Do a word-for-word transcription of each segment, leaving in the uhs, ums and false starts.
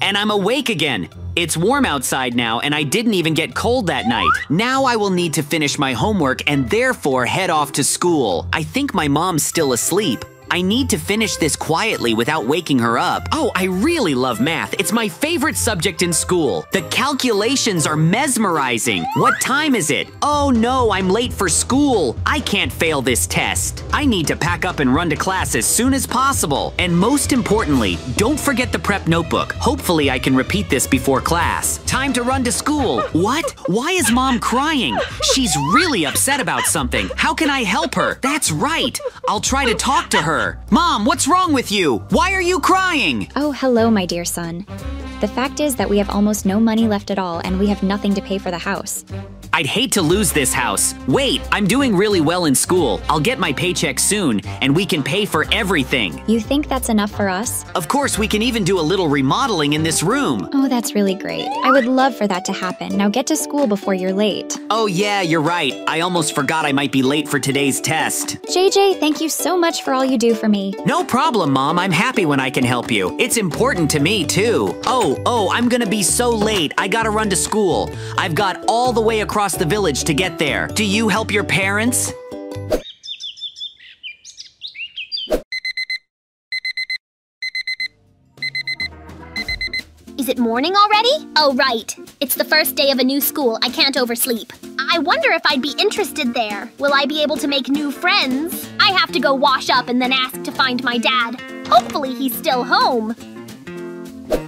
And I'm awake again. It's warm outside now, and I didn't even get cold that night. Now I will need to finish my homework and therefore head off to school. I think my mom's still asleep. I need to finish this quietly without waking her up. Oh, I really love math. It's my favorite subject in school. The calculations are mesmerizing. What time is it? Oh no, I'm late for school. I can't fail this test. I need to pack up and run to class as soon as possible. And most importantly, don't forget the prep notebook. Hopefully I can repeat this before class. Time to run to school. What? Why is mom crying? She's really upset about something. How can I help her? That's right. I'll try to talk to her. Mom, what's wrong with you? Why are you crying? Oh, hello, my dear son. The fact is that we have almost no money left at all, and we have nothing to pay for the house. I'd hate to lose this house. Wait, I'm doing really well in school. I'll get my paycheck soon, and we can pay for everything. You think that's enough for us? Of course, we can even do a little remodeling in this room. Oh, that's really great. I would love for that to happen. Now get to school before you're late. Oh yeah, you're right. I almost forgot I might be late for today's test. J J, thank you so much for all you do for me. No problem, Mom. I'm happy when I can help you. It's important to me, too. Oh, oh, I'm gonna be so late. I gotta run to school. I've got all the way across the village to get there. Do you help your parents? Is it morning already? Oh, right. It's the first day of a new school. I can't oversleep. I wonder if I'd be interested there. Will I be able to make new friends? I have to go wash up and then ask to find my dad. Hopefully he's still home.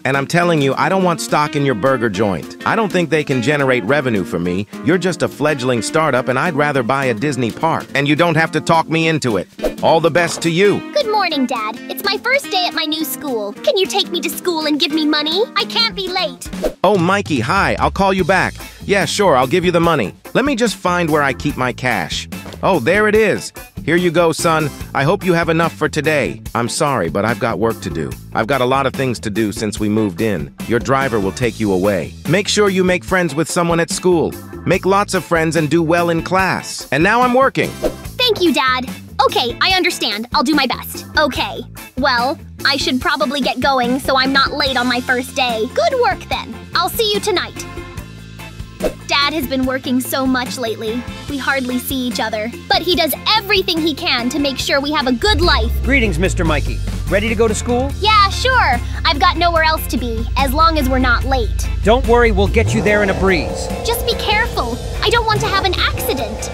And I'm telling you, I don't want stock in your burger joint. I don't think they can generate revenue for me. You're just a fledgling startup, and I'd rather buy a Disney park. And you don't have to talk me into it. All the best to you. Good morning, Dad. It's my first day at my new school. Can you take me to school and give me money? I can't be late. Oh, Mikey, hi. I'll call you back. Yeah, sure, I'll give you the money. Let me just find where I keep my cash. Oh, there it is. Here you go, son. I hope you have enough for today. I'm sorry, but I've got work to do. I've got a lot of things to do since we moved in. Your driver will take you away. Make sure you make friends with someone at school. Make lots of friends and do well in class. And now I'm working. Thank you, Dad. Okay, I understand. I'll do my best. Okay. Well, I should probably get going so I'm not late on my first day. Good work, then. I'll see you tonight. Dad has been working so much lately. We hardly see each other. But he does everything he can to make sure we have a good life. Greetings, Mister Mikey. Ready to go to school? Yeah, sure. I've got nowhere else to be, as long as we're not late. Don't worry, we'll get you there in a breeze. Just be careful. I don't want to have an accident.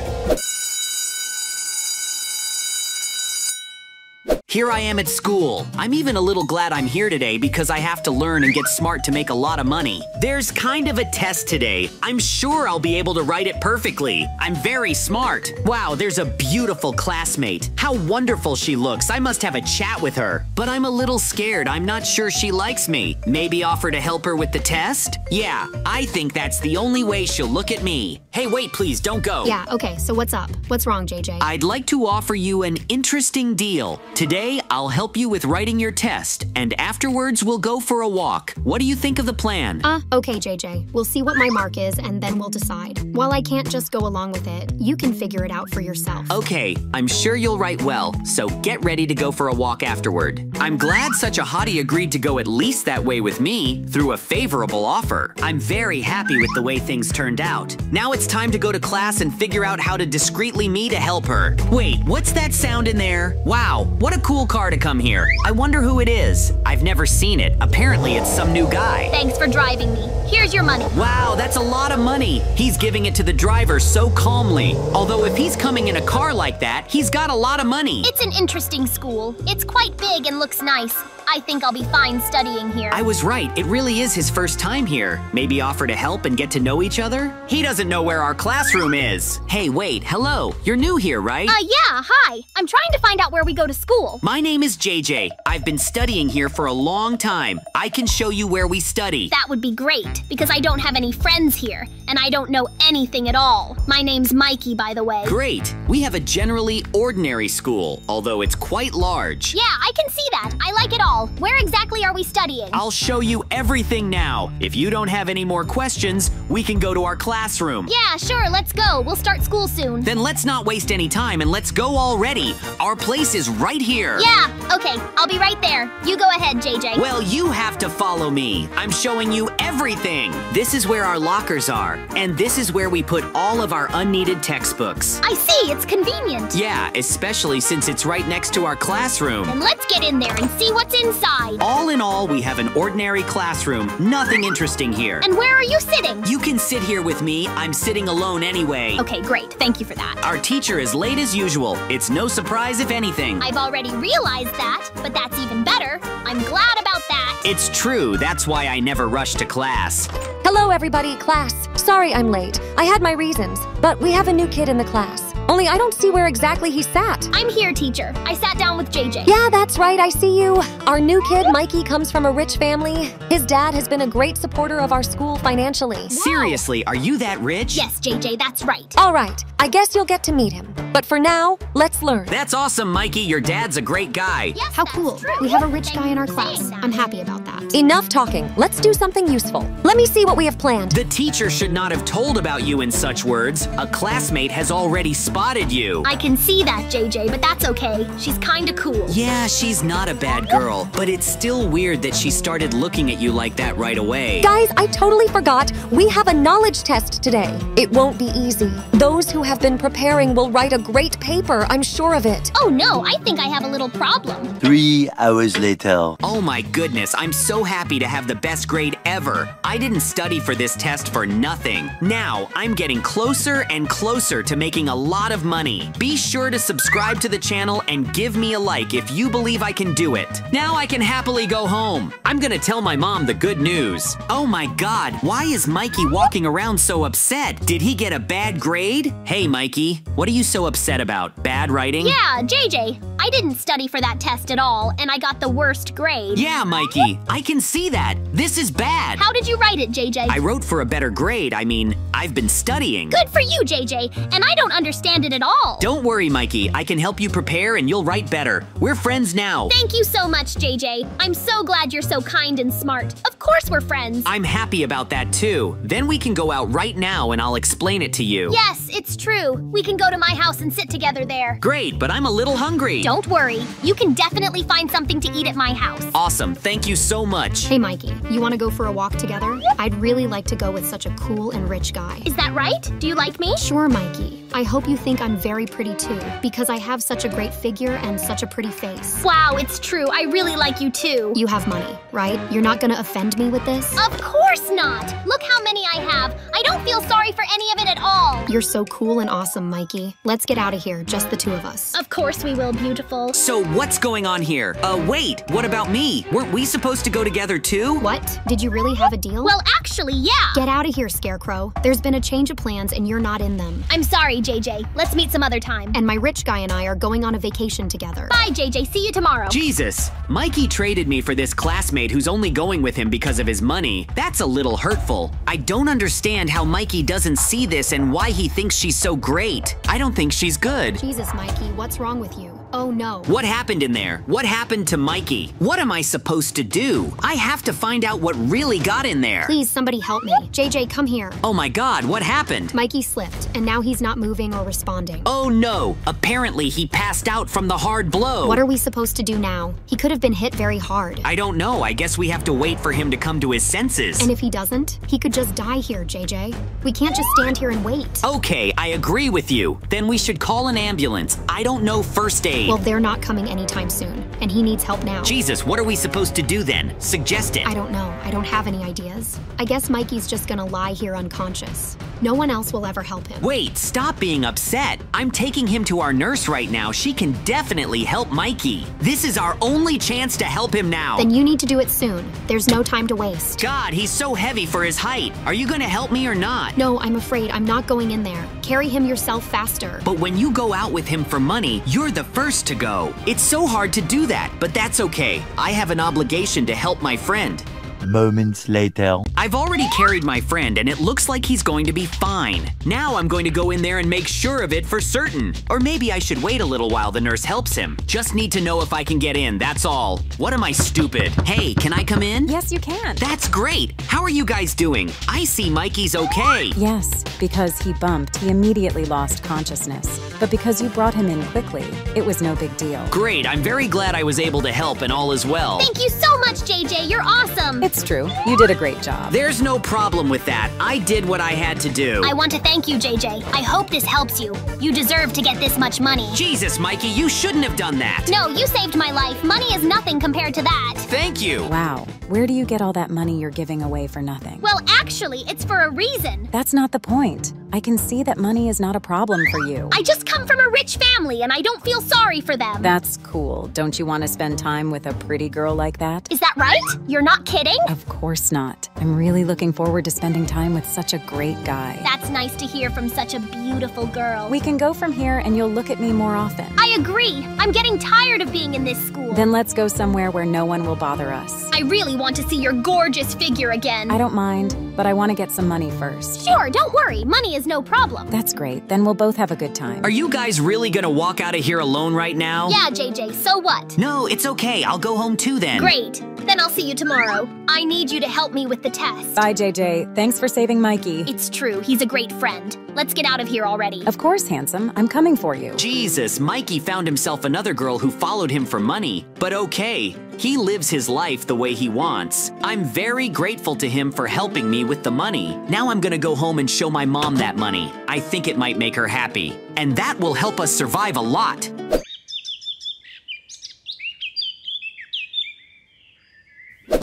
Here I am at school. I'm even a little glad I'm here today because I have to learn and get smart to make a lot of money. There's kind of a test today. I'm sure I'll be able to write it perfectly. I'm very smart. Wow, there's a beautiful classmate. How wonderful she looks. I must have a chat with her. But I'm a little scared. I'm not sure she likes me. Maybe offer to help her with the test? Yeah, I think that's the only way she'll look at me. Hey, wait, please, don't go. Yeah, okay, so what's up? What's wrong, J J? I'd like to offer you an interesting deal. Today, I'll help you with writing your test, and afterwards we'll go for a walk. What do you think of the plan? Uh, okay, J J. We'll see what my mark is, and then we'll decide. While I can't just go along with it, you can figure it out for yourself. Okay, I'm sure you'll write well, so get ready to go for a walk afterward. I'm glad such a hottie agreed to go at least that way with me, through a favorable offer. I'm very happy with the way things turned out. Now it's time to go to class and figure out how to discreetly me to help her. Wait, what's that sound in there? Wow, what a cool Cool car to come here. I wonder who it is. I've never seen it. Apparently it's some new guy. Thanks for driving me. Here's your money. Wow, that's a lot of money. He's giving it to the driver so calmly. Although if he's coming in a car like that, he's got a lot of money. It's an interesting school. It's quite big and looks nice. I think I'll be fine studying here. I was right. It really is his first time here. Maybe offer to help and get to know each other? He doesn't know where our classroom is. Hey, wait. Hello. You're new here, right? Uh, yeah. Hi. I'm trying to find out where we go to school. My name is J J. I've been studying here for a long time. I can show you where we study. That would be great, because I don't have any friends here, and I don't know anything at all. My name's Mikey, by the way. Great. We have a generally ordinary school, although it's quite large. Yeah, I can see that. I like it all. now? Where exactly are we studying? I'll show you everything now. If you don't have any more questions, we can go to our classroom. Yeah, sure, let's go. We'll start school soon. Then let's not waste any time and let's go already. Our place is right here. Yeah, okay, I'll be right there. You go ahead, J J. Well, you have to follow me. I'm showing you everything. This is where our lockers are, and this is where we put all of our unneeded textbooks. I see, it's convenient. Yeah, especially since it's right next to our classroom. Then let's get in there and see what's inside. All in all, we have an ordinary classroom. Nothing interesting here. And where are you sitting? You can sit here with me. I'm sitting alone anyway. Okay, great. Thank you for that. Our teacher is late as usual. It's no surprise if anything. I've already realized that, but that's even better. I'm glad about that. It's true. That's why I never rush to class. Hello, everybody, class. Sorry I'm late. I had my reasons, but we have a new kid in the class. Only I don't see where exactly he sat. I'm here, teacher. I sat down with J J. Yeah, that's right. I see you. Our new kid, Mikey, comes from a rich family. His dad has been a great supporter of our school financially. Wow. Seriously, are you that rich? Yes, J J, that's right. All right. I guess you'll get to meet him. But for now, let's learn. That's awesome, Mikey. Your dad's a great guy. Yes, how cool. True. We have a rich guy in our class. I'm happy about that. Enough talking. Let's do something useful. Let me see what we have planned. The teacher should not have told about you in such words. A classmate has already spoken. Spotted you. I can see that, J J, but that's okay. She's kinda cool. Yeah, she's not a bad girl, but it's still weird that she started looking at you like that right away. Guys, I totally forgot. We have a knowledge test today. It won't be easy. Those who have been preparing will write a great paper, I'm sure of it. Oh no, I think I have a little problem. Three hours later. Oh my goodness, I'm so happy to have the best grade ever. I didn't study for this test for nothing. Now, I'm getting closer and closer to making a lot of money. Be sure to subscribe to the channel and give me a like if you believe I can do it. Now I can happily go home. I'm gonna tell my mom the good news. Oh my god, why is Mikey walking around so upset? Did he get a bad grade? Hey Mikey, what are you so upset about? Bad writing? Yeah, J J, I didn't study for that test at all and I got the worst grade. Yeah, Mikey, I can see that. This is bad. How did you write it, J J? I wrote for a better grade. I mean, I've been studying. Good for you, J J, and I don't understand it at all. Don't worry, Mikey. I can help you prepare and you'll write better. We're friends now. Thank you so much, J J. I'm so glad you're so kind and smart. Of course we're friends. I'm happy about that too. Then we can go out right now and I'll explain it to you. Yes, it's true. We can go to my house and sit together there. Great, but I'm a little hungry. Don't worry. You can definitely find something to eat at my house. Awesome. Thank you so much. Hey, Mikey. You want to go for a walk together? I'd really like to go with such a cool and rich guy. Is that right? Do you like me? Sure, Mikey. I hope you think I'm very pretty too, because I have such a great figure and such a pretty face. Wow, it's true. I really like you too. You have money, right? You're not gonna offend me with this? Of course not. Look how many I have. I don't feel sorry for any of it at all. You're so cool and awesome, Mikey. Let's get out of here, just the two of us. Of course we will, beautiful. So what's going on here? Uh, wait, what about me? Weren't we supposed to go together too? What? Did you really have a deal? Well, actually, yeah. Get out of here, Scarecrow. There's been a change of plans and you're not in them. I'm sorry, J J. Let's meet some other time. And my rich guy and I are going on a vacation together. Bye, J J. See you tomorrow. Jesus. Mikey traded me for this classmate who's only going with him because of his money. That's a little hurtful. I don't understand how Mikey doesn't see this and why he thinks she's so great. I don't think she's good. Jesus, Mikey. What's wrong with you? Oh no. What happened in there? What happened to Mikey? What am I supposed to do? I have to find out what really got in there. Please, somebody help me. J J, come here. Oh my god, what happened? Mikey slipped, and now he's not moving or responding. Oh no, apparently he passed out from the hard blow. What are we supposed to do now? He could have been hit very hard. I don't know, I guess we have to wait for him to come to his senses. And if he doesn't, he could just die here, J J. We can't just stand here and wait. Okay, I agree with you. Then we should call an ambulance. I don't know first aid. Well, they're not coming anytime soon, and he needs help now. Jesus, what are we supposed to do then? Suggest it. I don't know. I don't have any ideas. I guess Mikey's just gonna lie here unconscious. No one else will ever help him. Wait, stop being upset. I'm taking him to our nurse right now. She can definitely help Mikey. This is our only chance to help him now. Then you need to do it soon. There's no time to waste. God, he's so heavy for his height. Are you gonna help me or not? No, I'm afraid I'm not going in there. Carry him yourself faster. But when you go out with him for money, you're the first to go. It's so hard to do that, but that's okay. I have an obligation to help my friend. Moments later. I've already carried my friend and it looks like he's going to be fine. Now I'm going to go in there and make sure of it for certain. Or maybe I should wait a little while the nurse helps him. Just need to know if I can get in, that's all. What am I, stupid? Hey, can I come in? Yes, you can. That's great. How are you guys doing? I see Mikey's okay. Yes, because he bumped, he immediately lost consciousness. But because you brought him in quickly, it was no big deal. Great, I'm very glad I was able to help and all is well. Thank you so much, J J, you're awesome. It's true, you did a great job. There's no problem with that. I did what I had to do. I want to thank you, J J. I hope this helps you. You deserve to get this much money. Jesus, Mikey, you shouldn't have done that. No, you saved my life. Money is nothing compared to that. Thank you. Wow, where do you get all that money you're giving away for nothing? Well, actually, it's for a reason. That's not the point. I can see that money is not a problem for you. I just come from a rich family and I don't feel sorry for them. That's cool. Don't you want to spend time with a pretty girl like that? Is that right? You're not kidding? Of course not. I'm really looking forward to spending time with such a great guy. That's nice to hear from such a beautiful girl. We can go from here and you'll look at me more often. I agree. I'm getting tired of being in this school. Then let's go somewhere where no one will bother us. I really want to see your gorgeous figure again. I don't mind, but I want to get some money first. Sure, don't worry. Money is no problem. That's great. Then we'll both have a good time. Are you guys really gonna walk out of here alone right now? Yeah, J J, so what? No, it's okay. I'll go home too then. Great. Then I'll see you tomorrow. I need you to help me with the test. Bye, J J. Thanks for saving Mikey. It's true. He's a great friend. Let's get out of here already. Of course, handsome. I'm coming for you. Jesus, Mikey found himself another girl who followed him for money. But okay, he lives his life the way he wants. I'm very grateful to him for helping me with the money. Now I'm gonna go home and show my mom that money. I think it might make her happy. And that will help us survive a lot.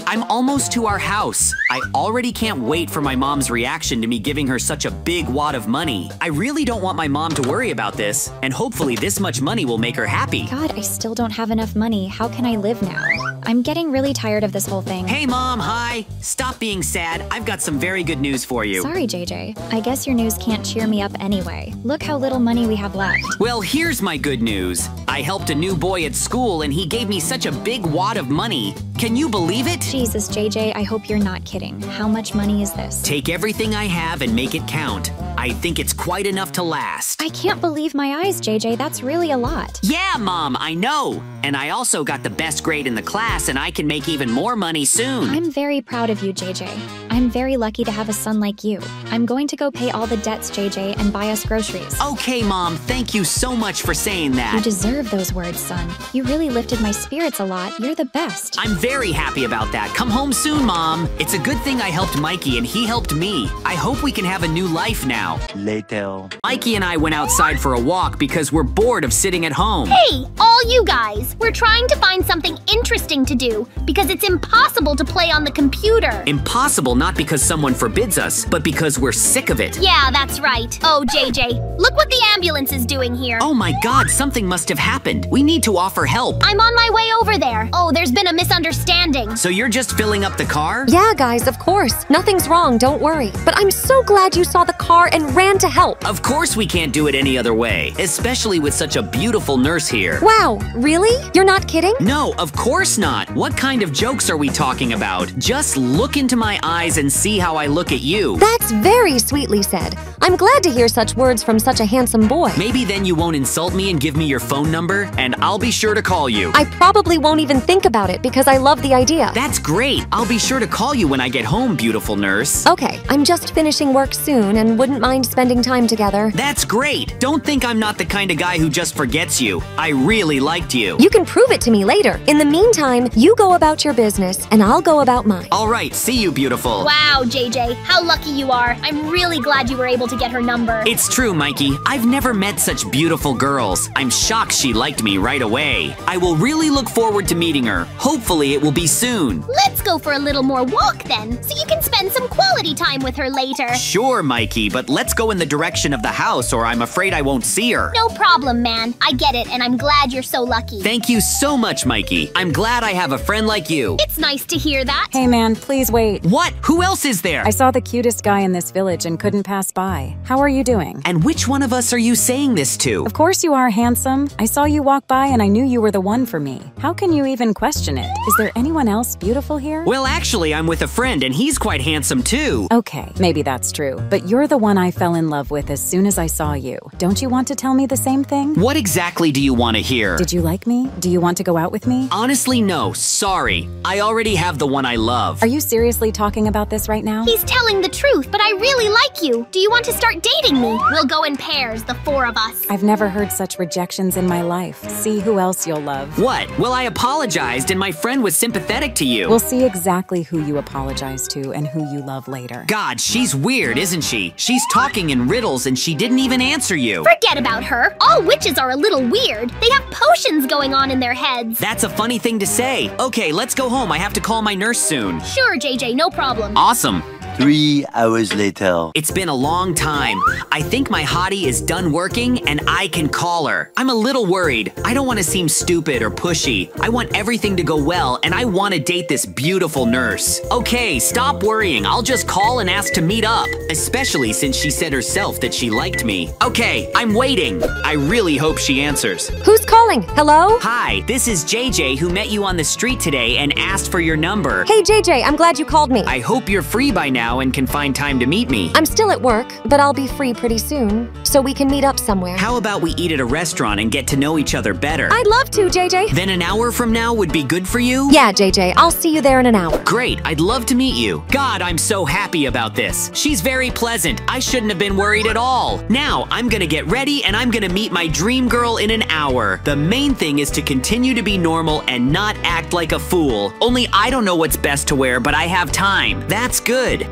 I'm almost to our house. I already can't wait for my mom's reaction to me giving her such a big wad of money. I really don't want my mom to worry about this, and hopefully this much money will make her happy. God, I still don't have enough money. How can I live now? I'm getting really tired of this whole thing. Hey, Mom, hi. Stop being sad. I've got some very good news for you. Sorry, J J. I guess your news can't cheer me up anyway. Look how little money we have left. Well, here's my good news. I helped a new boy at school, and he gave me such a big wad of money. Can you believe it? Jesus, J J, I hope you're not kidding. How much money is this? Take everything I have and make it count. I think it's quite enough to last. I can't believe my eyes, J J. That's really a lot. Yeah, Mom, I know. And I also got the best grade in the class, and I can make even more money soon. I'm very proud of you, J J. I'm very lucky to have a son like you. I'm going to go pay all the debts, J J, and buy us groceries. Okay, Mom, thank you so much for saying that. You deserve those words, son. You really lifted my spirits a lot. You're the best. I'm very happy about that. Come home soon, Mom. It's a good thing I helped Mikey, and he helped me. I hope we can have a new life now. Later. Mikey and I went outside for a walk because we're bored of sitting at home. Hey, all you guys. We're trying to find something interesting to do because it's impossible to play on the computer. Impossible not because someone forbids us, but because we're sick of it. Yeah, that's right. Oh, J J, look what the ambulance is doing here. Oh my God, something must have happened. We need to offer help. I'm on my way over there. Oh, there's been a misunderstanding. So you're just filling up the car? Yeah, guys, of course. Nothing's wrong, don't worry. But I'm so glad you saw the car and ran to help. Of course we can't do it any other way, especially with such a beautiful nurse here. Wow, really? You're not kidding? No, of course not. What kind of jokes are we talking about? Just look into my eyes and see how I look at you. That's very sweetly said. I'm glad to hear such words from such a handsome boy. Maybe then you won't insult me and give me your phone number, and I'll be sure to call you. I probably won't even think about it because I love the idea. That's great. I'll be sure to call you when I get home, beautiful nurse. Okay, I'm just finishing work soon and wouldn't mind spending time together. That's great. Don't think I'm not the kind of guy who just forgets you. I really liked you. You can prove it to me later. In the meantime, you go about your business and I'll go about mine. All right, see you, beautiful. Wow, J J, how lucky you are. I'm really glad you were able to get her number. It's true, Mikey. I've never met such beautiful girls. I'm shocked she liked me right away. I will really look forward to meeting her. Hopefully it will be soon. Let's go for a little more walk then, so you can spend some quality time with her later. Sure, Mikey, but let's go in the direction of the house or I'm afraid I won't see her. No problem, man. I get it and I'm glad you're so lucky. Thank you so much, Mikey. I'm glad I have a friend like you. It's nice to hear that. Hey, man, please wait. What? Who Who else is there? I saw the cutest guy in this village and couldn't pass by. How are you doing? And which one of us are you saying this to? Of course you are, handsome. I saw you walk by and I knew you were the one for me. How can you even question it? Is there anyone else beautiful here? Well, actually, I'm with a friend and he's quite handsome too. Okay, maybe that's true. But you're the one I fell in love with as soon as I saw you. Don't you want to tell me the same thing? What exactly do you want to hear? Did you like me? Do you want to go out with me? Honestly, no. Sorry. I already have the one I love. Are you seriously talking about this right now? He's telling the truth, but I really like you. Do you want to start dating me? We'll go in pairs, the four of us. I've never heard such rejections in my life. See who else you'll love. What? Well, I apologized and my friend was sympathetic to you. We'll see exactly who you apologize to and who you love later. God, she's weird, isn't she? She's talking in riddles and she didn't even answer you. Forget about her. All witches are a little weird. They have potions going on in their heads. That's a funny thing to say. Okay, let's go home. I have to call my nurse soon. Sure, J J, no problem. Awesome. Three hours later. It's been a long time. I think my hottie is done working and I can call her. I'm a little worried. I don't want to seem stupid or pushy. I want everything to go well and I want to date this beautiful nurse. Okay, stop worrying. I'll just call and ask to meet up. Especially since she said herself that she liked me. Okay, I'm waiting. I really hope she answers. Who's calling? Hello? Hi, this is J J who met you on the street today and asked for your number. Hey J J, I'm glad you called me. I hope you're free by now and can find time to meet me. I'm still at work, but I'll be free pretty soon, so we can meet up somewhere. How about we eat at a restaurant and get to know each other better? I'd love to, J J. Then an hour from now would be good for you? Yeah, J J, I'll see you there in an hour. Great, I'd love to meet you. God, I'm so happy about this. She's very pleasant. I shouldn't have been worried at all. Now, I'm gonna get ready and I'm gonna meet my dream girl in an hour. The main thing is to continue to be normal and not act like a fool. Only I don't know what's best to wear, but I have time. That's good.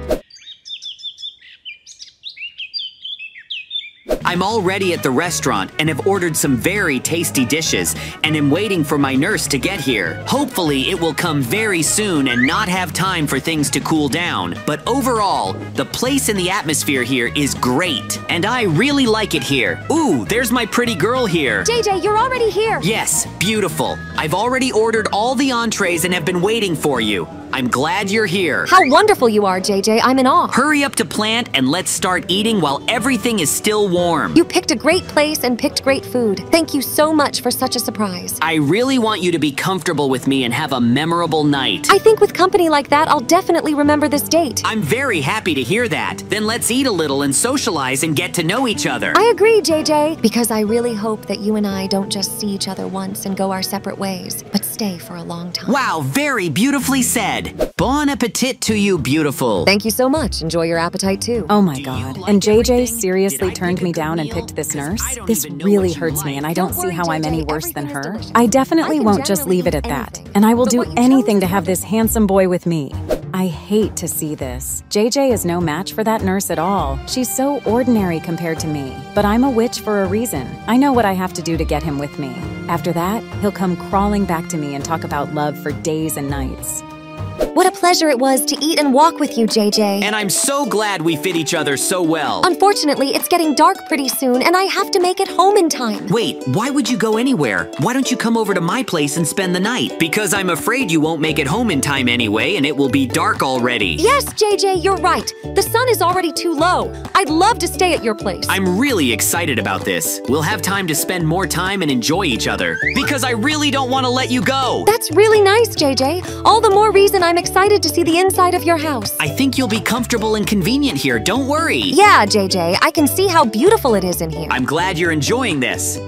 I'm already at the restaurant and have ordered some very tasty dishes and am waiting for my nurse to get here. Hopefully it will come very soon and not have time for things to cool down. But overall, the place and the atmosphere here is great and I really like it here. Ooh, there's my pretty girl here. J J, you're already here. Yes, beautiful. I've already ordered all the entrees and have been waiting for you. I'm glad you're here. How wonderful you are, J J. I'm in awe. Hurry up to plant and let's start eating while everything is still warm. You picked a great place and picked great food. Thank you so much for such a surprise. I really want you to be comfortable with me and have a memorable night. I think with company like that, I'll definitely remember this date. I'm very happy to hear that. Then let's eat a little and socialize and get to know each other. I agree, J J, because I really hope that you and I don't just see each other once and go our separate ways, but stay for a long time. Wow, very beautifully said. Bon appetit to you, beautiful. Thank you so much. Enjoy your appetite, too. Oh, my God. And J J seriously turned me down and picked this nurse? This really hurts me, and I don't see how I'm any worse than her. I definitely won't just leave it at that, and I will do anything to have this handsome boy with me. I hate to see this. J J is no match for that nurse at all. She's so ordinary compared to me. But I'm a witch for a reason. I know what I have to do to get him with me. After that, he'll come crawling back to me and talk about love for days and nights. What a pleasure it was to eat and walk with you, J J. And I'm so glad we fit each other so well. Unfortunately, it's getting dark pretty soon, and I have to make it home in time. Wait, why would you go anywhere? Why don't you come over to my place and spend the night? Because I'm afraid you won't make it home in time anyway, and it will be dark already. Yes, J J, you're right. The sun is already too low. I'd love to stay at your place. I'm really excited about this. We'll have time to spend more time and enjoy each other. Because I really don't want to let you go. That's really nice, J J. All the more reason I'm excited to see the inside of your house. I think you'll be comfortable and convenient here, don't worry. Yeah, J J, I can see how beautiful it is in here. I'm glad you're enjoying this.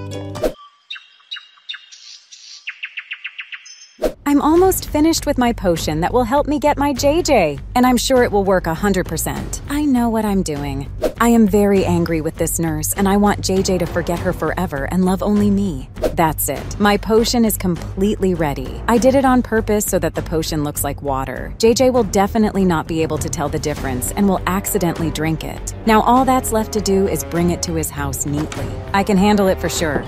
I'm almost finished with my potion that will help me get my J J, and I'm sure it will work one hundred percent. I know what I'm doing. I am very angry with this nurse, and I want J J to forget her forever and love only me. That's it. My potion is completely ready. I did it on purpose so that the potion looks like water. J J will definitely not be able to tell the difference and will accidentally drink it. Now all that's left to do is bring it to his house neatly. I can handle it for sure.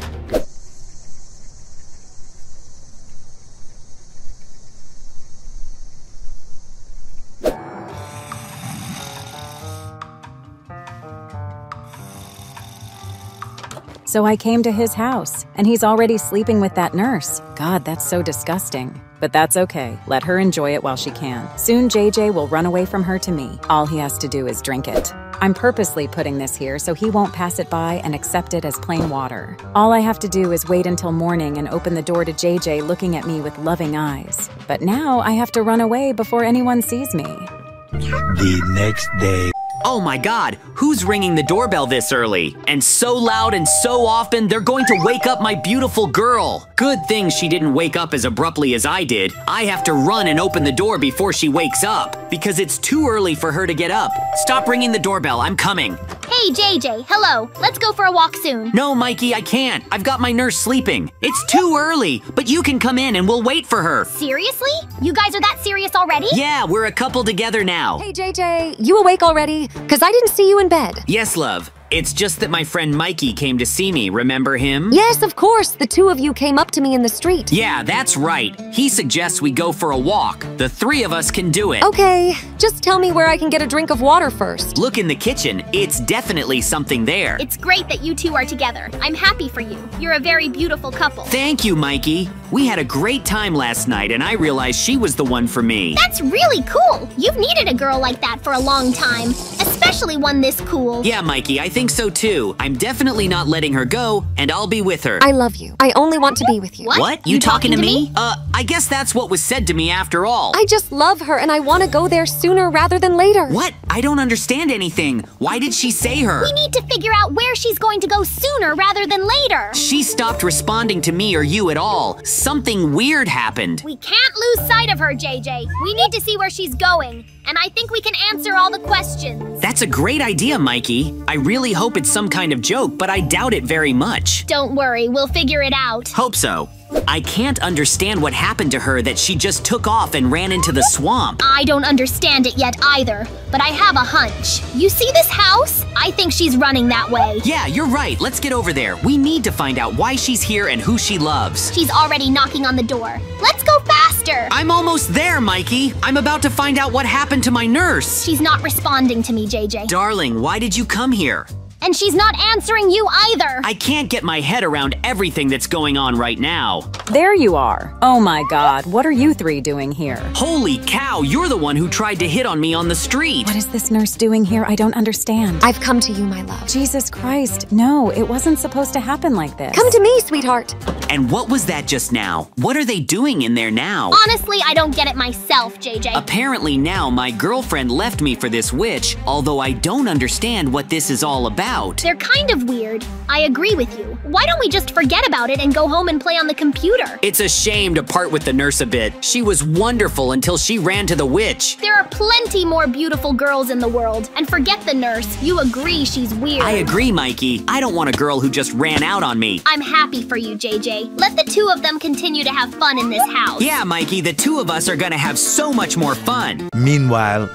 So I came to his house, and he's already sleeping with that nurse. God, that's so disgusting. But that's okay. Let her enjoy it while she can. Soon J J will run away from her to me. All he has to do is drink it. I'm purposely putting this here so he won't pass it by and accept it as plain water. All I have to do is wait until morning and open the door to J J looking at me with loving eyes. But now I have to run away before anyone sees me. The next day. Oh my God, who's ringing the doorbell this early? And so loud and so often, they're going to wake up my beautiful girl. Good thing she didn't wake up as abruptly as I did. I have to run and open the door before she wakes up because it's too early for her to get up. Stop ringing the doorbell, I'm coming. Hey, J J, hello. Let's go for a walk soon. No, Mikey, I can't. I've got my nurse sleeping. It's too early, but you can come in and we'll wait for her. Seriously? You guys are that serious already? Yeah, we're a couple together now. Hey, J J, you awake already? Because I didn't see you in bed. Yes, love. It's just that my friend Mikey came to see me. Remember him? Yes, of course. The two of you came up to me in the street. Yeah, that's right. He suggests we go for a walk. The three of us can do it. Okay, just tell me where I can get a drink of water first. Look in the kitchen. It's definitely something there. It's great that you two are together. I'm happy for you. You're a very beautiful couple. Thank you, Mikey. We had a great time last night, and I realized she was the one for me. That's really cool. You've needed a girl like that for a long time, especially one this cool. Yeah, Mikey, I I think so too. I'm definitely not letting her go, and I'll be with her. I love you. I only want to be with you. What? what? You, you talking, talking to me? me? Uh, I guess that's what was said to me after all. I just love her, and I want to go there sooner rather than later. What? I don't understand anything. Why did she say her? We need to figure out where she's going to go sooner rather than later. She stopped responding to me or you at all. Something weird happened. We can't lose sight of her, J J. We need to see where she's going. And I think we can answer all the questions. That's a great idea, Mikey. I really hope it's some kind of joke, but I doubt it very much. Don't worry, we'll figure it out. Hope so. I can't understand what happened to her that she just took off and ran into the swamp. I don't understand it yet either, but I have a hunch. You see this house? I think she's running that way. Yeah, you're right. Let's get over there. We need to find out why she's here and who she loves. She's already knocking on the door. Let's go faster. I'm almost there, Mikey. I'm about to find out what happened to my nurse. She's not responding to me, J J. Darling, why did you come here? And she's not answering you either. I can't get my head around everything that's going on right now. There you are. Oh my God, what are you three doing here? Holy cow, you're the one who tried to hit on me on the street. What is this nurse doing here? I don't understand. I've come to you, my love. Jesus Christ, no, it wasn't supposed to happen like this. Come to me, sweetheart. And what was that just now? What are they doing in there now? Honestly, I don't get it myself, J J. Apparently now my girlfriend left me for this witch, although I don't understand what this is all about. They're kind of weird. I agree with you. Why don't we just forget about it and go home and play on the computer? It's a shame to part with the nurse a bit. She was wonderful until she ran to the witch. There are plenty more beautiful girls in the world. And forget the nurse. You agree she's weird. I agree, Mikey. I don't want a girl who just ran out on me. I'm happy for you, J J. Let the two of them continue to have fun in this house. Yeah, Mikey, the two of us are gonna have so much more fun. Meanwhile,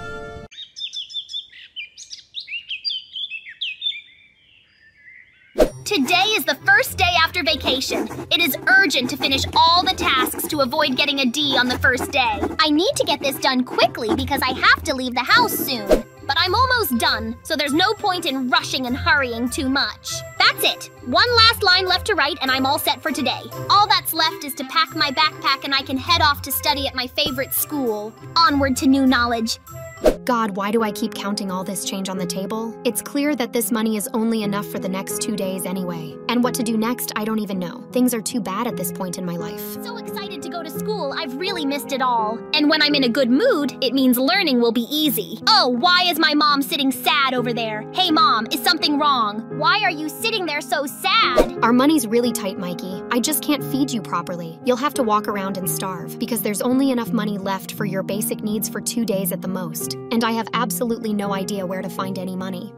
today is the first day after vacation. It is urgent to finish all the tasks to avoid getting a D on the first day. I need to get this done quickly because I have to leave the house soon. But I'm almost done, so there's no point in rushing and hurrying too much. That's it. One last line left to write and I'm all set for today. All that's left is to pack my backpack and I can head off to study at my favorite school. Onward to new knowledge. God, why do I keep counting all this change on the table? It's clear that this money is only enough for the next two days anyway. And what to do next, I don't even know. Things are too bad at this point in my life. So excited to go to school, I've really missed it all. And when I'm in a good mood, it means learning will be easy. Oh, why is my mom sitting sad over there? Hey mom, is something wrong? Why are you sitting there so sad? Our money's really tight, Mikey. I just can't feed you properly. You'll have to walk around and starve because there's only enough money left for your basic needs for two days at the most. And I have absolutely no idea where to find any money.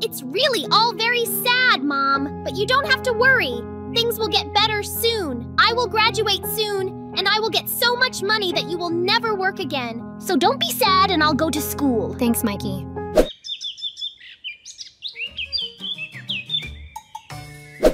It's really all very sad, Mom. But you don't have to worry. Things will get better soon. I will graduate soon, and I will get so much money that you will never work again. So don't be sad, and I'll go to school. Thanks, Mikey.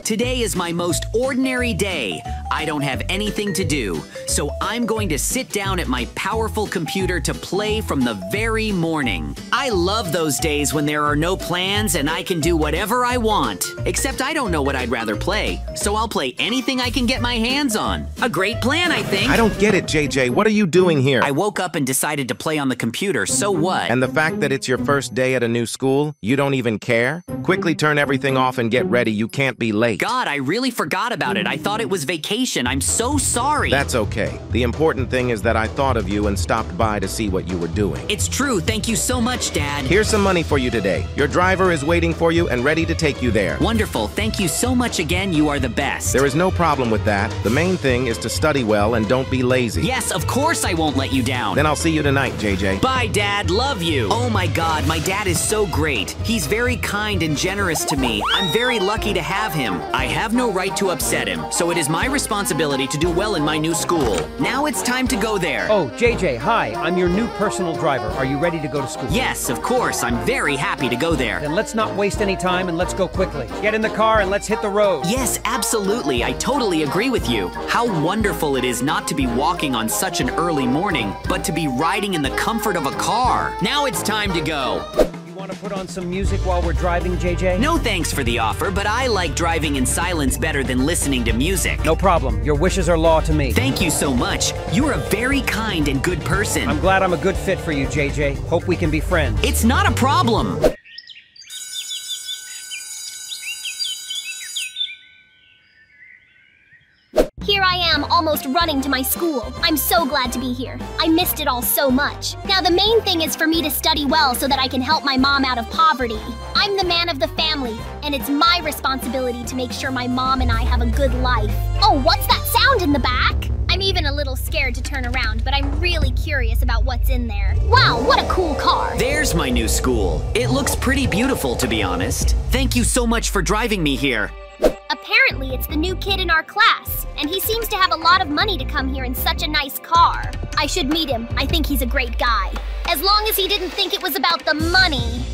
Today is my most ordinary day. I don't have anything to do. so I'm going to sit down at my powerful computer to play from the very morning. I love those days when there are no plans and I can do whatever I want. Except I don't know what I'd rather play, so I'll play anything I can get my hands on. A great plan, I think. I don't get it, J J. What are you doing here? I woke up and decided to play on the computer, so what? And the fact that it's your first day at a new school, you don't even care? Quickly turn everything off and get ready. You can't be late. God, I really forgot about it. I thought it was vacation. I'm so sorry. That's okay. The important thing is that I thought of you and stopped by to see what you were doing. It's true. Thank you so much, Dad. Here's some money for you today. Your driver is waiting for you and ready to take you there. Wonderful. Thank you so much again. You are the best. There is no problem with that. The main thing is to study well and don't be lazy. Yes, of course I won't let you down. Then I'll see you tonight, J J. Bye, Dad. Love you. Oh my God, my dad is so great. He's very kind and generous to me. I'm very lucky to have him. I have no right to upset him, so it is my responsibility to do well in my new school. Now it's time to go there. Oh, J J, hi. I'm your new personal driver. Are you ready to go to school? Yes, of course. I'm very happy to go there. Then let's not waste any time and let's go quickly. Get in the car and let's hit the road. Yes, absolutely. I totally agree with you. How wonderful it is not to be walking on such an early morning, but to be riding in the comfort of a car. Now it's time to go. Want to put on some music while we're driving, J J? No thanks for the offer, but I like driving in silence better than listening to music. No problem. Your wishes are law to me. Thank you so much. You're a very kind and good person. I'm glad I'm a good fit for you, J J. Hope we can be friends. It's not a problem. Here I am, almost running to my school. I'm so glad to be here. I missed it all so much. Now the main thing is for me to study well so that I can help my mom out of poverty. I'm the man of the family, and it's my responsibility to make sure my mom and I have a good life. Oh, what's that sound in the back? I'm even a little scared to turn around, but I'm really curious about what's in there. Wow, what a cool car. There's my new school. It looks pretty beautiful, to be honest. Thank you so much for driving me here. Apparently, it's the new kid in our class, and he seems to have a lot of money to come here in such a nice car. I should meet him. I think he's a great guy. As long as he didn't think it was about the money.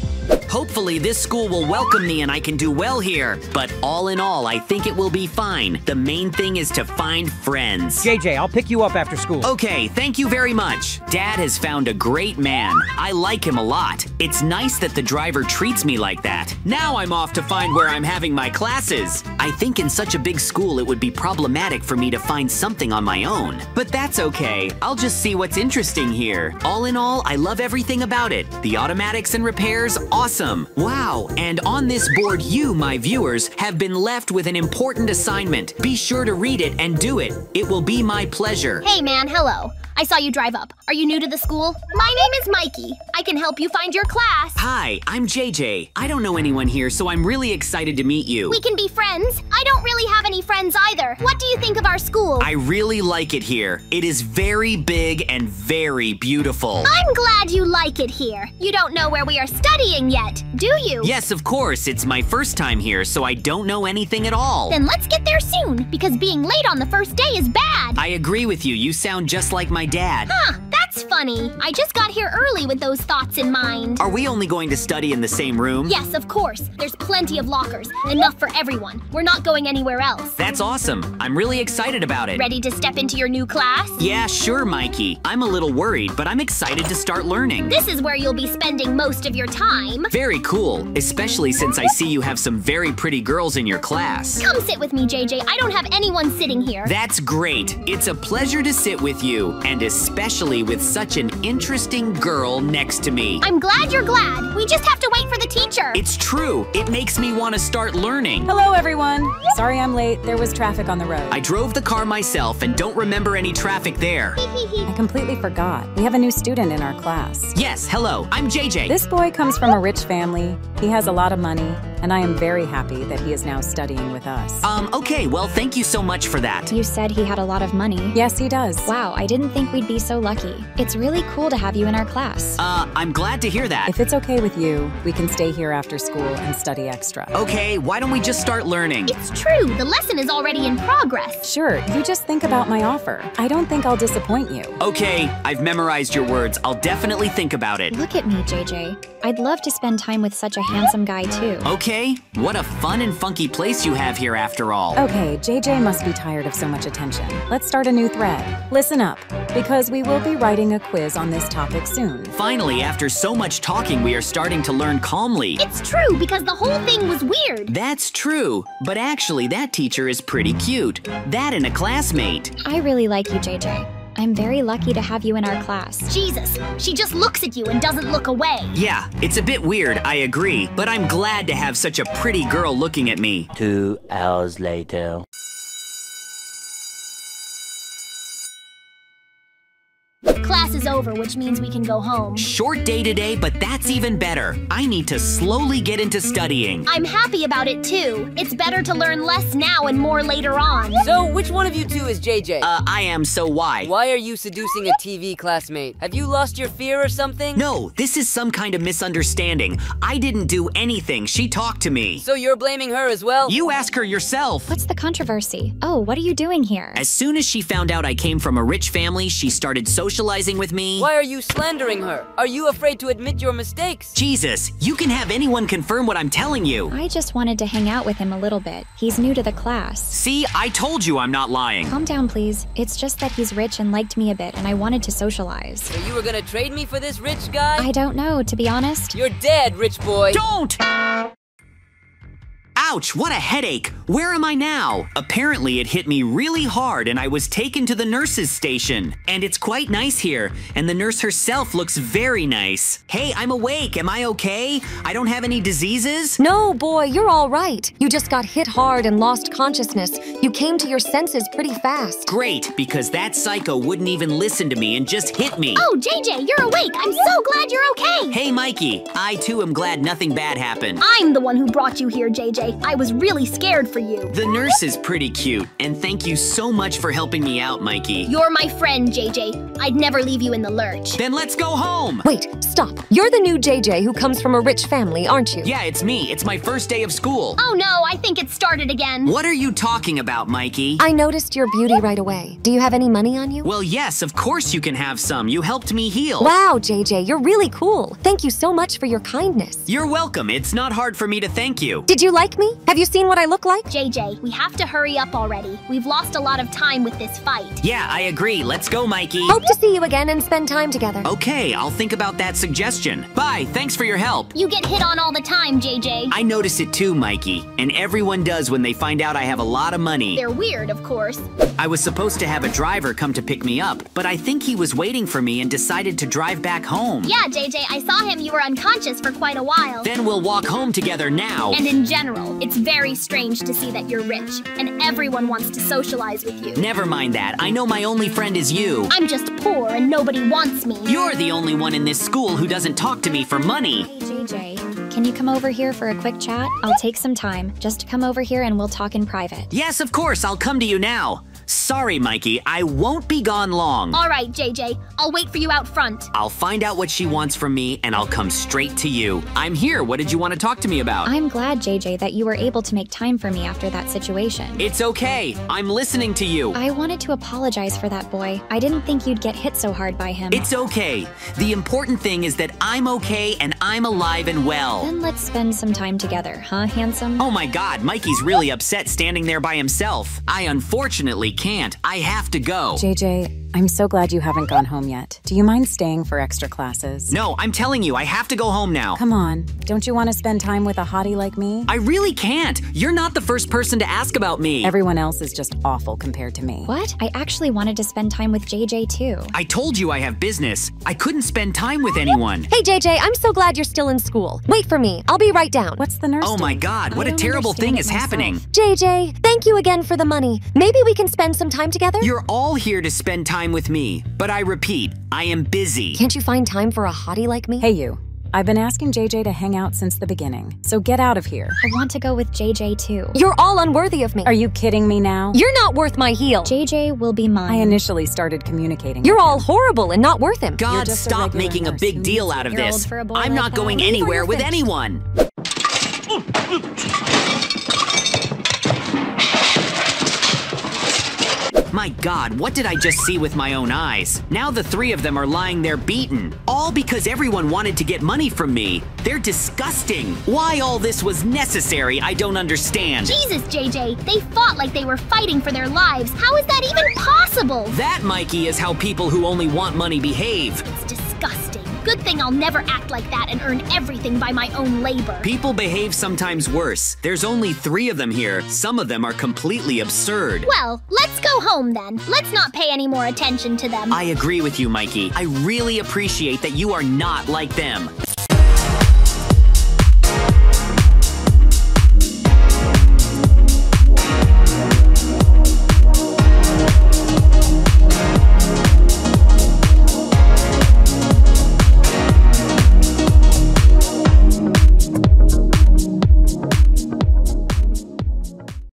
Hopefully, this school will welcome me and I can do well here. But all in all, I think it will be fine. The main thing is to find friends. J J, I'll pick you up after school. Okay, thank you very much. Dad has found a great man. I like him a lot. It's nice that the driver treats me like that. Now I'm off to find where I'm having my classes. I think in such a big school, it would be problematic for me to find something on my own. But that's okay. I'll just see what's interesting here. All in all, I love everything about it. The automatics and repairs, awesome. Wow, and on this board you, my viewers, have been left with an important assignment. Be sure to read it and do it. It will be my pleasure. Hey man, hello. I saw you drive up. Are you new to the school? My name is Mikey. I can help you find your class. Hi, I'm J J. I don't know anyone here, so I'm really excited to meet you. We can be friends. I don't really have any friends either. What do you think of our school? I really like it here. It is very big and very beautiful. I'm glad you like it here. You don't know where we are studying yet, do you? Yes, of course. It's my first time here, so I don't know anything at all. Then let's get there soon, because being late on the first day is bad. I agree with you. You sound just like my dad. Huh, that's funny. I just got here early with those thoughts in mind. Are we only going to study in the same room? Yes, of course. There's plenty of lockers. Enough for everyone. We're not going anywhere else. That's awesome. I'm really excited about it. Ready to step into your new class? Yeah, sure, Mikey. I'm a little worried, but I'm excited to start learning. This is where you'll be spending most of your time. Very cool, especially since I see you have some very pretty girls in your class. Come sit with me, J J. I don't have anyone sitting here. That's great. It's a pleasure to sit with you, and especially with such an interesting girl next to me. I'm glad you're glad. We just have to wait for the teacher. It's true. It makes me want to start learning. Hello, everyone. Sorry I'm late. There was traffic on the road. I drove the car myself and don't remember any traffic there. I completely forgot. We have a new student in our class. Yes, hello. I'm J J. This boy comes from a rich family. He has a lot of money, and I am very happy that he is now studying with us. Um, okay, well, thank you so much for that. You said he had a lot of money. Yes, he does. Wow, I didn't think we'd be so lucky. It's really cool to have you in our class. Uh, I'm glad to hear that. If it's okay with you, we can stay here after school and study extra. Okay, why don't we just start learning? It's true, the lesson is already in progress. Sure, you just think about my offer. I don't think I'll disappoint you. Okay, I've memorized your words. I'll definitely think about it. Look at me, J J. I'd love to spend time with such a handsome guy, too. Okay. okay? What a fun and funky place you have here after all. Okay, J J must be tired of so much attention. Let's start a new thread. Listen up, because we will be writing a quiz on this topic soon. Finally, after so much talking, we are starting to learn calmly. It's true, because the whole thing was weird. That's true, but actually that teacher is pretty cute. That and a classmate. I really like you, J J. I'm very lucky to have you in our class. Jesus, she just looks at you and doesn't look away. Yeah, it's a bit weird, I agree, but I'm glad to have such a pretty girl looking at me. Two hours later. Class is over, which means we can go home. Short day today, but that's even better. I need to slowly get into studying. I'm happy about it, too. It's better to learn less now and more later on. So, which one of you two is J J? Uh, I am, so why? Why are you seducing a T V classmate? Have you lost your fear or something? No, this is some kind of misunderstanding. I didn't do anything. She talked to me. So you're blaming her as well? You ask her yourself. What's the controversy? Oh, what are you doing here? As soon as she found out I came from a rich family, she started socializing with me. Why are you slandering her? Are you afraid to admit your mistakes? Jesus, you can have anyone confirm what I'm telling you. I just wanted to hang out with him a little bit. He's new to the class. See, I told you I'm not lying. Calm down, please. It's just that he's rich and liked me a bit, and I wanted to socialize. So you were gonna trade me for this rich guy? I don't know, to be honest. You're dead, rich boy. Don't! Ouch, what a headache. Where am I now? Apparently it hit me really hard and I was taken to the nurse's station. And it's quite nice here, and the nurse herself looks very nice. Hey, I'm awake. Am I okay? I don't have any diseases? No, boy, you're all right. You just got hit hard and lost consciousness. You came to your senses pretty fast. Great, because that psycho wouldn't even listen to me and just hit me. Oh, J J, you're awake. I'm so glad you're okay. Hey, Mikey, I too am glad nothing bad happened. I'm the one who brought you here, J J. I was really scared for you. The nurse is pretty cute, and thank you so much for helping me out, Mikey. You're my friend, J J. I'd never leave you in the lurch. Then let's go home! Wait, stop. You're the new J J who comes from a rich family, aren't you? Yeah, it's me. It's my first day of school. Oh no, I think it started again. What are you talking about, Mikey? I noticed your beauty right away. Do you have any money on you? Well, yes, of course you can have some. You helped me heal. Wow, J J, you're really cool. Thank you so much for your kindness. You're welcome. It's not hard for me to thank you. Did you like me? Have you seen what I look like? J J, we have to hurry up already. We've lost a lot of time with this fight. Yeah, I agree. Let's go, Mikey. Hope to see you again and spend time together. Okay, I'll think about that suggestion. Bye, thanks for your help. You get hit on all the time, J J. I notice it too, Mikey. And everyone does when they find out I have a lot of money. They're weird, of course. I was supposed to have a driver come to pick me up, but I think he was waiting for me and decided to drive back home. Yeah, J J, I saw him. You were unconscious for quite a while. Then we'll walk home together now. And in general, it's very strange to see that you're rich, and everyone wants to socialize with you. Never mind that. I know my only friend is you. I'm just poor, and nobody wants me. You're the only one in this school who doesn't talk to me for money. Hey, J J, can you come over here for a quick chat? I'll take some time. Just come over here and we'll talk in private. Yes, of course. I'll come to you now. Sorry, Mikey. I won't be gone long. All right, J J. I'll wait for you out front. I'll find out what she wants from me, and I'll come straight to you. I'm here. What did you want to talk to me about? I'm glad, J J, that you were able to make time for me after that situation. It's okay. I'm listening to you. I wanted to apologize for that boy. I didn't think you'd get hit so hard by him. It's okay. The important thing is that I'm okay, and I'm alive and well. Then let's spend some time together, huh, handsome? Oh, my God. Mikey's really upset standing there by himself. I unfortunately can't. I have to go. J J, I'm so glad you haven't gone home yet. Do you mind staying for extra classes? No, I'm telling you, I have to go home now. Come on. Don't you want to spend time with a hottie like me? I really can't. You're not the first person to ask about me. Everyone else is just awful compared to me. What? I actually wanted to spend time with J J too. I told you I have business. I couldn't spend time with anyone. Hey, J J, I'm so glad you're still in school. Wait for me. I'll be right down. What's the nurse doing? Oh my God, what a terrible thing is happening. J J, thank you again for the money. Maybe we can spend some time together? You're all here to spend time with me, but I repeat, I am busy. Can't you find time for a hottie like me? Hey, you. I've been asking J J to hang out since the beginning, so get out of here. I want to go with J J too. You're all unworthy of me. Are you kidding me now? You're not worth my heel. J J will be mine. I initially started communicating. You're all horrible and not worth him. God, stop making a big deal out of this. I'm not going anywhere with anyone. My God, what did I just see with my own eyes? Now the three of them are lying there beaten. All because everyone wanted to get money from me. They're disgusting. Why all this was necessary, I don't understand. Jesus, J J, they fought like they were fighting for their lives. How is that even possible? That, Mikey, is how people who only want money behave. It's disgusting. Good thing I'll never act like that and earn everything by my own labor. People behave sometimes worse. There's only three of them here. Some of them are completely absurd. Well, let's go home then. Let's not pay any more attention to them. I agree with you, Mikey. I really appreciate that you are not like them.